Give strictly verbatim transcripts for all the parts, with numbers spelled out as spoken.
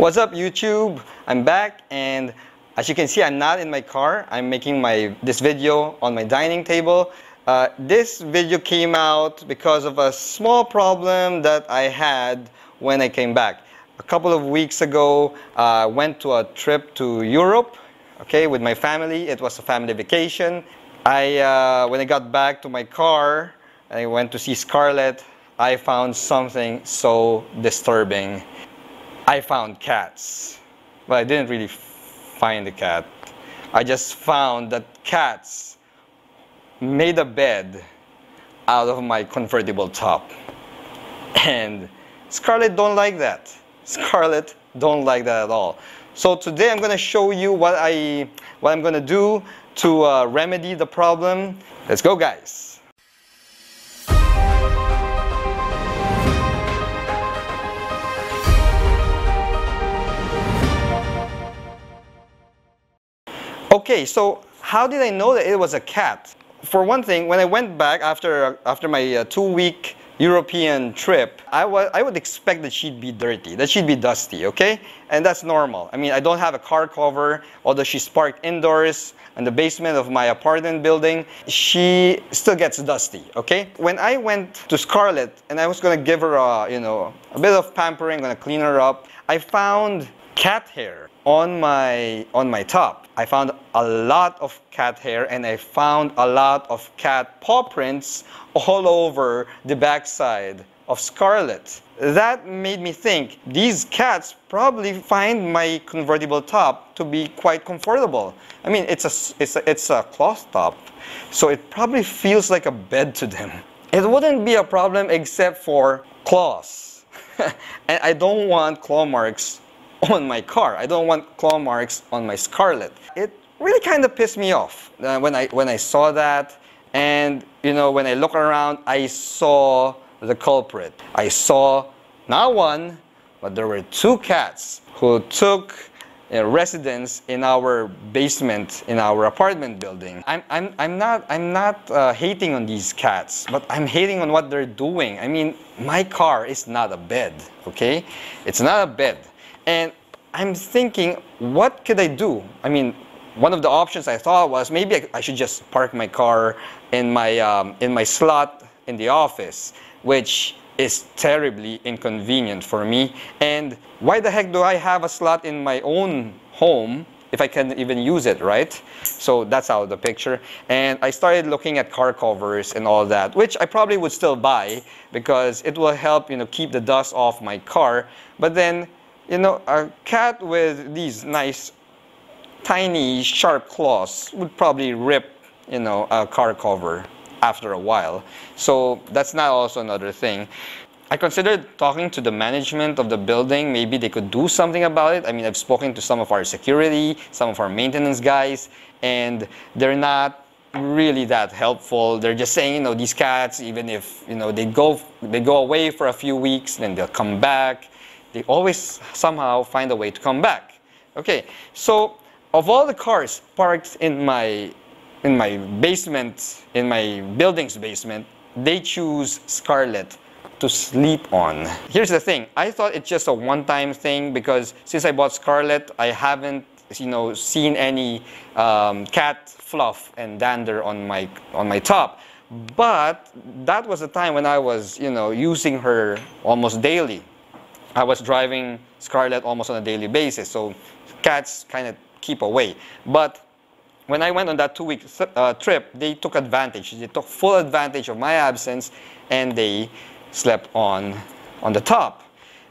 What's up YouTube? I'm back, and as you can see, I'm not in my car. I'm making my this video on my dining table. Uh, this video came out because of a small problem that I had when I came back. A couple of weeks ago, I uh, went to a trip to Europe, okay, with my family. It was a family vacation. I, uh, when I got back to my car, I went to see Scarlett. I found something so disturbing. I found cats, but I didn't really find a cat. I just found that cats made a bed out of my convertible top, and Scarlett don't like that. Scarlett don't like that at all. So today I'm going to show you what I what I'm going to do to uh, remedy the problem. Let's go, guys. Okay, so how did I know that it was a cat? For one thing, when I went back after after my uh, two-week European trip, I, I would expect that she'd be dirty, that she'd be dusty, okay? And that's normal. I mean, I don't have a car cover, although she's parked indoors in the basement of my apartment building. She still gets dusty, okay? When I went to Scarlett and I was gonna give her a, you know, a bit of pampering, gonna clean her up, I found cat hair on my on my top. I found a lot of cat hair, and I found a lot of cat paw prints all over the backside of Scarlett. That made me think these cats probably find my convertible top to be quite comfortable. I mean, it's a, it's a, it's a cloth top, so it probably feels like a bed to them. It wouldn't be a problem except for claws. And I don't want claw marks on my car. I don't want claw marks on my Scarlett. It really kind of pissed me off uh, when I when I saw that, and you know, when I look around, I saw the culprit. I saw not one, but there were two cats who took uh, residence in our basement, in our apartment building. I'm I'm I'm not I'm not uh, hating on these cats, but I'm hating on what they're doing. I mean, my car is not a bed, okay? It's not a bed. And I'm thinking, what could I do? I mean, one of the options I thought was maybe I should just park my car in my um, in my slot in the office, which is terribly inconvenient for me. And why the heck do I have a slot in my own home if I can even use it, right? So that's out of the picture. And I started looking at car covers and all that, which I probably would still buy because it will help, you know, keep the dust off my car. But then, you know, a cat with these nice, tiny, sharp claws would probably rip, you know, a car cover after a while. So that's not also another thing. I considered talking to the management of the building. Maybe they could do something about it. I mean, I've spoken to some of our security, some of our maintenance guys, and they're not really that helpful. They're just saying, you know, these cats, even if, you know, they go, they go away for a few weeks, then they'll come back. They always somehow find a way to come back. Okay, so of all the cars parked in my in my basement, in my building's basement, they choose Scarlett to sleep on. Here's the thing. I thought it's just a one-time thing because since I bought Scarlett, I haven't, you know, seen any um, cat fluff and dander on my on my top. But that was the time when I was, you know, using her almost daily. I was driving Scarlett almost on a daily basis, so cats kind of keep away. But when I went on that two-week uh, trip, they took advantage. They took full advantage of my absence, and they slept on on the top.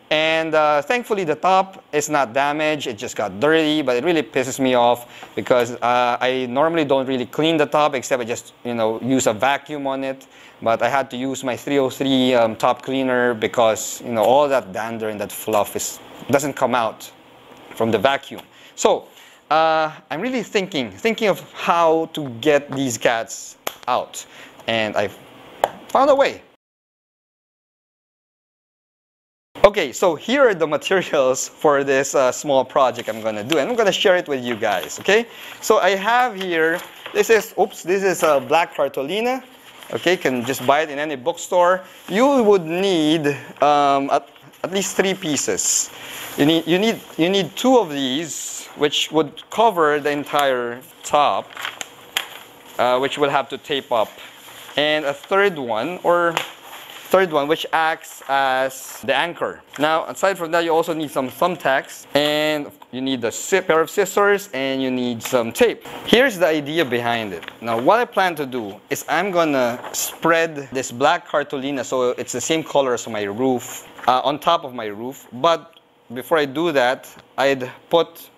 And uh, thankfully, the top is not damaged. It just got dirty, but it really pisses me off because uh, I normally don't really clean the top, except I just, you know, use a vacuum on it. But I had to use my three oh three um, top cleaner because, you know, all that dander and that fluff is, doesn't come out from the vacuum. So uh, I'm really thinking, thinking of how to get these cats out, and I found a way. Okay, so here are the materials for this uh, small project I'm going to do, and I'm going to share it with you guys, okay? So I have here, this is, oops, this is a black cartolina, okay? You can just buy it in any bookstore. You would need um, a, at least three pieces. You need, you need, you need two of these, which would cover the entire top, uh, which we'll have to tape up. And a third one, or third one, which acts as the anchor. Now, aside from that, you also need some thumbtacks, and you need a pair of scissors, and you need some tape. Here's the idea behind it. Now, what I plan to do is I'm gonna spread this black cartolina, so it's the same color as my roof, uh, on top of my roof. But before I do that, I'd put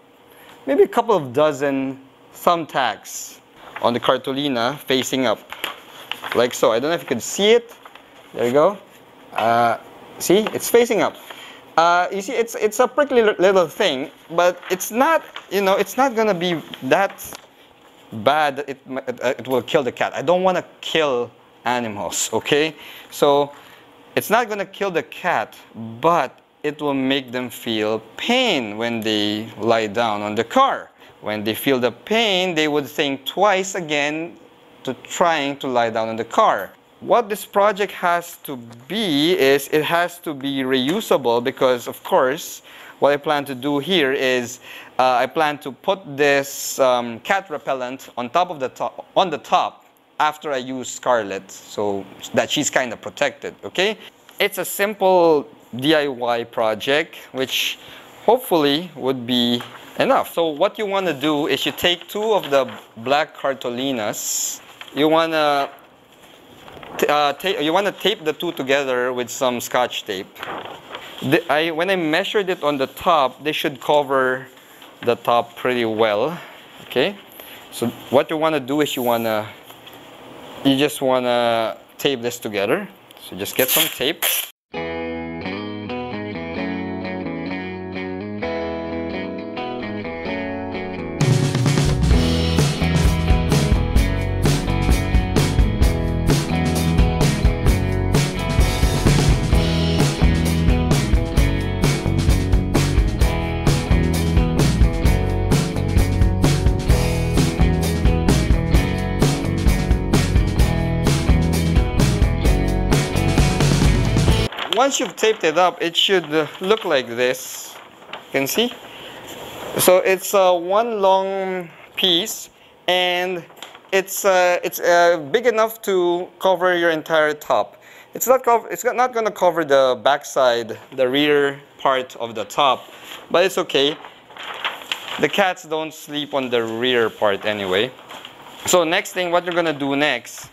maybe a couple of dozen thumbtacks on the cartolina facing up, like so. I don't know if you can see it. There you go. Uh, see, it's facing up. Uh, you see, it's it's a prickly little thing, but it's not, you know, it's not gonna be that bad. It it will kill the cat. I don't want to kill animals, okay? So it's not gonna kill the cat, but it will make them feel pain when they lie down on the car. When they feel the pain, they would think twice again to trying to lie down in the car. What this project has to be is it has to be reusable, because of course what I plan to do here is uh, I plan to put this um, cat repellent on top of the top on the top after I use Scarlett, so that she's kind of protected, okay? It's a simple D I Y project which hopefully would be enough. So what you want to do is you take two of the black cartolinas. You want to uh, you want to tape the two together with some scotch tape. The, I, when I measured it on the top, they should cover the top pretty well, okay? So what you want to do is you want to you just want to tape this together. So just get some tape. Once you've taped it up, it should look like this. You can see? So it's uh, one long piece, and it's uh, it's uh, big enough to cover your entire top. It's not cover, it's not going to cover the backside, the rear part of the top, but it's okay. The cats don't sleep on the rear part anyway. So next thing, what you're going to do next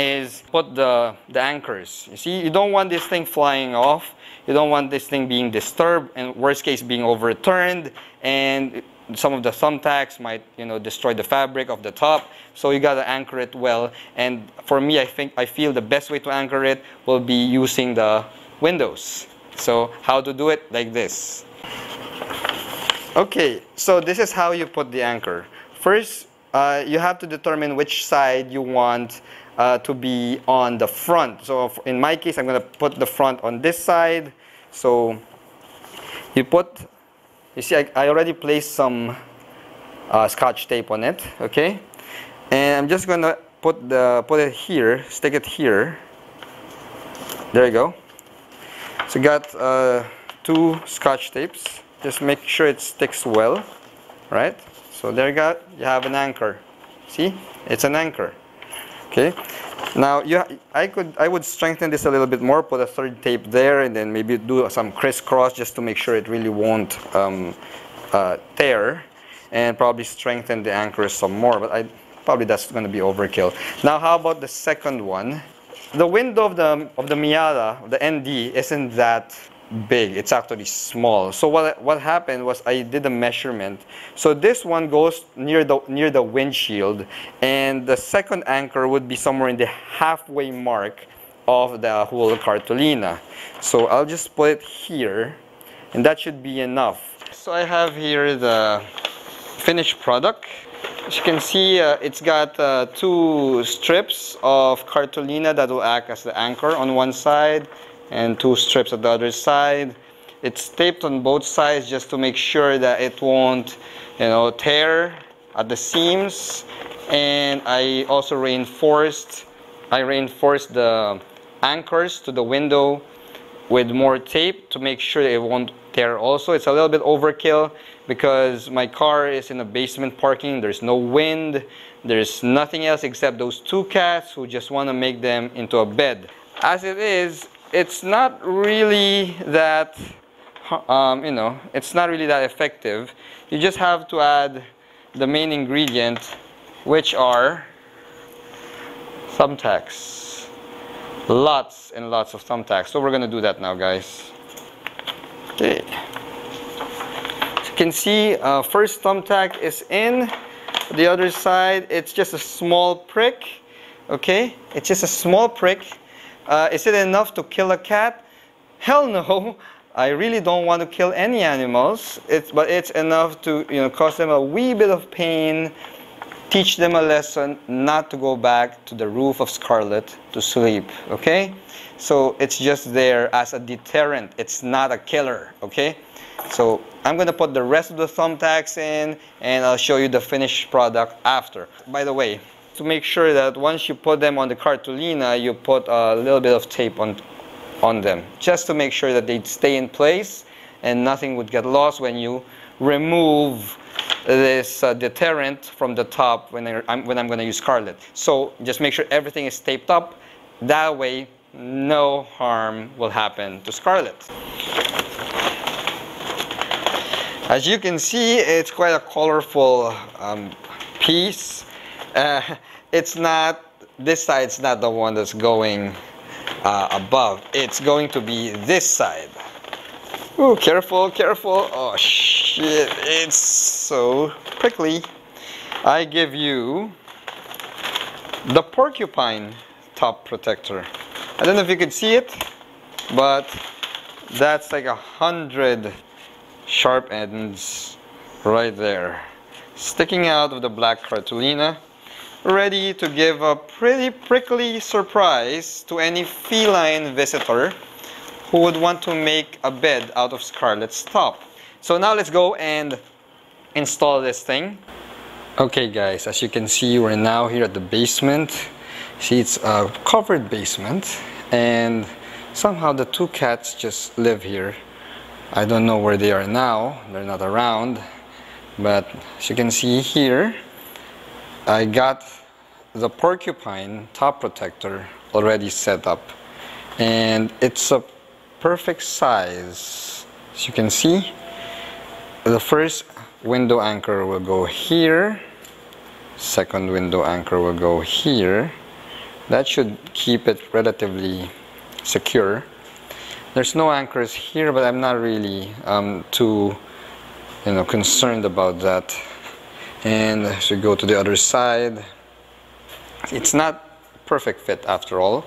is put the, the anchors. You see, you don't want this thing flying off. You don't want this thing being disturbed, and worst case being overturned, and some of the thumbtacks might, you know, destroy the fabric of the top. So you gotta anchor it well. And for me, I think, I feel the best way to anchor it will be using the windows. So how to do it? Like this. Okay, so this is how you put the anchor. First, uh, you have to determine which side you want Uh, to be on the front. So in my case, I'm going to put the front on this side. So you put, you see, I, I already placed some uh, scotch tape on it, okay? And I'm just going to put the put it here, stick it here. There you go. So got uh, two scotch tapes. Just make sure it sticks well, right? So there you go. You have an anchor. See, it's an anchor. Okay, now you, I could, I would strengthen this a little bit more, put a third tape there, and then maybe do some crisscross just to make sure it really won't um, uh, tear, and probably strengthen the anchor some more, but I, probably that's going to be overkill. Now how about the second one? The window of the, of the Miata, of the N D, isn't that big, it's actually small. So what what happened was I did a measurement. So this one goes near the near the windshield, and the second anchor would be somewhere in the halfway mark of the whole cartolina. So I'll just put it here, and that should be enough. So I have here the finished product. As you can see, uh, it's got uh, two strips of cartolina that will act as the anchor on one side, and two strips at the other side. It's taped on both sides just to make sure that it won't, you know, tear at the seams. And I also reinforced, I reinforced the anchors to the window with more tape to make sure it won't tear. Also, it's a little bit overkill because my car is in a basement parking. There's no wind, there's nothing else except those two cats who just want to make them into a bed. As it is, it's not really that um, you know, it's not really that effective. You just have to add the main ingredient, which are thumbtacks, lots and lots of thumbtacks. So we're gonna do that now, guys. Okay, as you can see, uh, first thumbtack is in. The other side, it's just a small prick. Okay, it's just a small prick. Uh, is it enough to kill a cat? Hell no. I really don't want to kill any animals, it's, but it's enough to, you know, cause them a wee bit of pain, teach them a lesson not to go back to the roof of Scarlett to sleep, okay? So it's just there as a deterrent, it's not a killer, okay? So I'm going to put the rest of the thumbtacks in and I'll show you the finished product after. By the way, to make sure that once you put them on the cartolina, you put a little bit of tape on on them, just to make sure that they'd stay in place and nothing would get lost when you remove this uh, deterrent from the top when I'm, when I'm going to use Scarlett. So just make sure everything is taped up, that way no harm will happen to Scarlett. As you can see, it's quite a colorful um, piece. Uh, it's not, this side's not the one that's going Uh, above. It's going to be this side. Ooh, careful, careful. Oh shit, it's so prickly. I give you the porcupine top protector. I don't know if you can see it, but that's like a hundred sharp ends right there, sticking out of the black cartolina, ready to give a pretty prickly surprise to any feline visitor who would want to make a bed out of Scarlett's top. So now let's go and install this thing. Okay guys, as you can see, we're now here at the basement. See, it's a covered basement and somehow the two cats just live here. I don't know where they are now, they're not around, but as you can see here, I got the porcupine top protector already set up and it's a perfect size. As you can see, the first window anchor will go here, second window anchor will go here. That should keep it relatively secure. There's no anchors here, but I'm not really um, too you know concerned about that. And as we go to the other side, it's not perfect fit after all,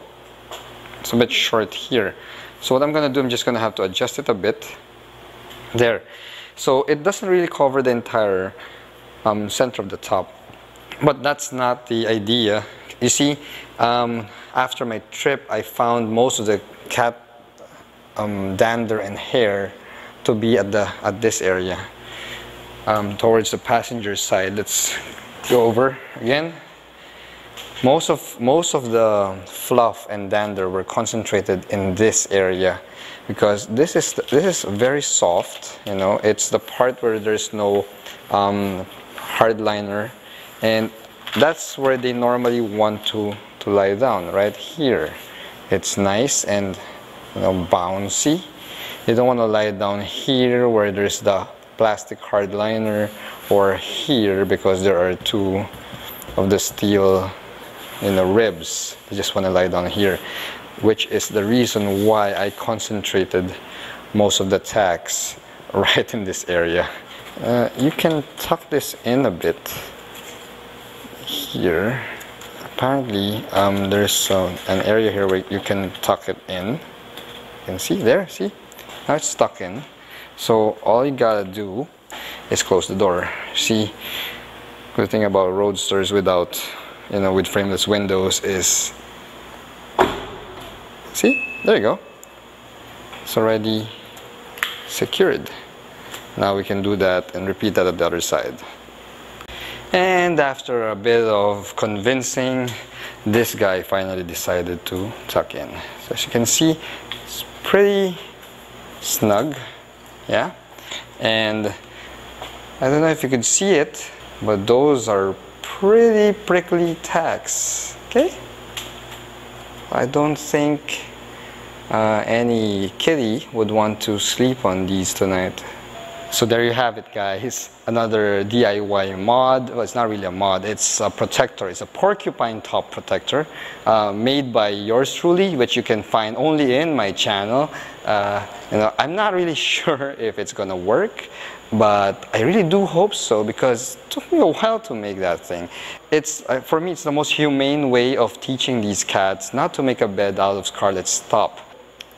it's a bit short here. So what I'm gonna do, I'm just gonna have to adjust it a bit there, so it doesn't really cover the entire um, center of the top, but that's not the idea. You see, um, after my trip I found most of the cat um, dander and hair to be at the at this area, Um, towards the passenger side. Let's go over again. Most of most of the fluff and dander were concentrated in this area because this is this is very soft. You know, it's the part where there's no um, hard liner, and that's where they normally want to to lie down. Right here, it's nice and you know, bouncy. You don't want to lie down here where there's the plastic hard liner, or here because there are two of the steel you know, ribs. I just want to lie down here, which is the reason why I concentrated most of the tacks right in this area. Uh, you can tuck this in a bit here. Apparently um, there's uh, an area here where you can tuck it in. You can see there, see? Now it's stuck in. So all you gotta do is close the door. See, good thing about roadsters without, you know, with frameless windows is, see, there you go. It's already secured. Now we can do that and repeat that at the other side. And after a bit of convincing, this guy finally decided to tuck in. So as you can see, it's pretty snug, yeah. And I don't know if you could see it, but those are pretty prickly tacks, okay? I don't think uh, any kitty would want to sleep on these tonight. So there you have it, guys. Another D I Y mod. Well, it's not really a mod, it's a protector. It's a porcupine top protector uh, made by yours truly, which you can find only in my channel. Uh, you know, I'm not really sure if it's gonna work, but I really do hope so, because it took me a while to make that thing. It's uh, for me, it's the most humane way of teaching these cats not to make a bed out of Scarlett's top.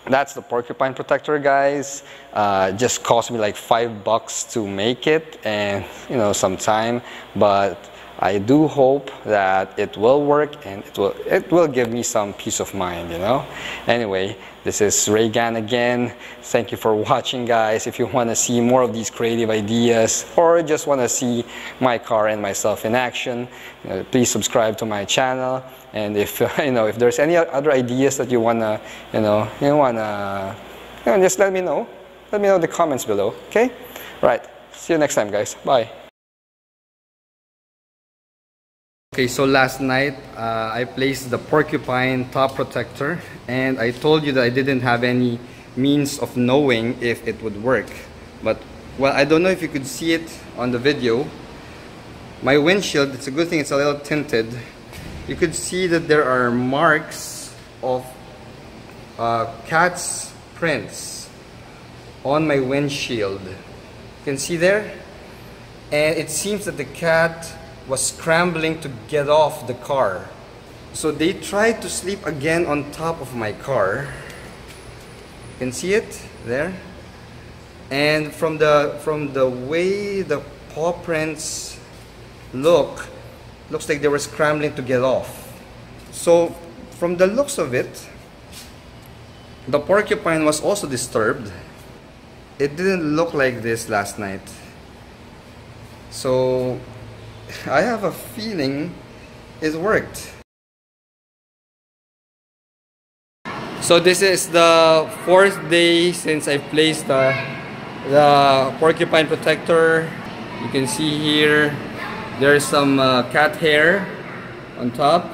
That's the porcupine protector, guys. Uh, just cost me like five bucks to make it, and you know, some time, but I do hope that it will work, and it will it will give me some peace of mind, you know. Anyway, this is Regan again. Thank you for watching, guys. If you want to see more of these creative ideas, or just want to see my car and myself in action, you know, please subscribe to my channel. And if you know, if there's any other ideas that you wanna, you know, you wanna, you know, just let me know. Let me know in the comments below. Okay? Right. See you next time, guys. Bye. Okay, so last night uh, I placed the porcupine top protector, and I told you that I didn't have any means of knowing if it would work. But, well, I don't know if you could see it on the video. My windshield, it's a good thing it's a little tinted. You could see that there are marks of uh, cat's prints on my windshield. You can see there? And it seems that the cat was scrambling to get off the car. So they tried to sleep again on top of my car. You can see it there. And from the from the way the paw prints look, looks like they were scrambling to get off. So from the looks of it, the porcupine was also disturbed. It didn't look like this last night. So I have a feeling it worked. So this is the fourth day since I placed the, the porcupine protector. You can see here there's some uh, cat hair on top.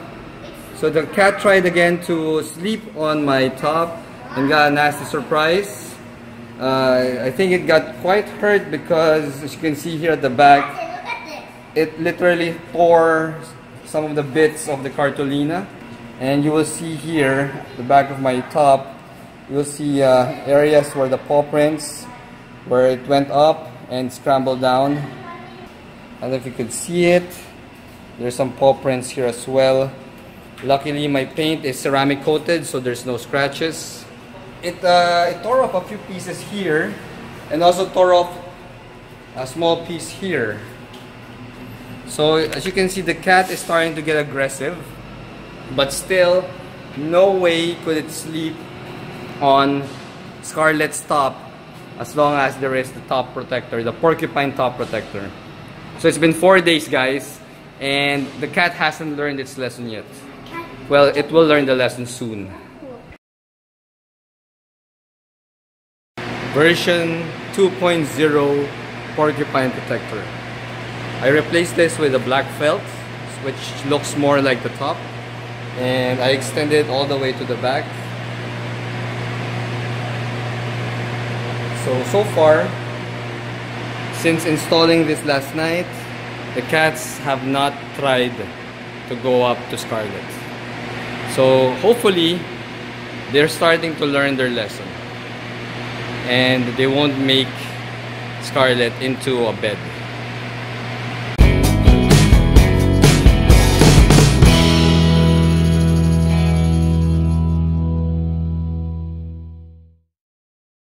So the cat tried again to sleep on my top and got a nasty surprise. Uh, I think it got quite hurt because, as you can see here at the back, it literally tore some of the bits of the cartolina. And you will see here the back of my top, you will see uh, areas where the paw prints, where it went up and scrambled down. I don't know if you could see it, there's some paw prints here as well. Luckily my paint is ceramic coated, so there's no scratches. It, uh, it tore off a few pieces here, and also tore off a small piece here. So as you can see, the cat is starting to get aggressive, but still no way could it sleep on Scarlett's top as long as there is the top protector, the porcupine top protector. So it's been four days, guys, and the cat hasn't learned its lesson yet. Well, it will learn the lesson soon. Version two point oh porcupine protector. I replaced this with a black felt, which looks more like the top, and I extended all the way to the back. So, so far, since installing this last night, the cats have not tried to go up to Scarlett. So hopefully, they're starting to learn their lesson, and they won't make Scarlett into a bed.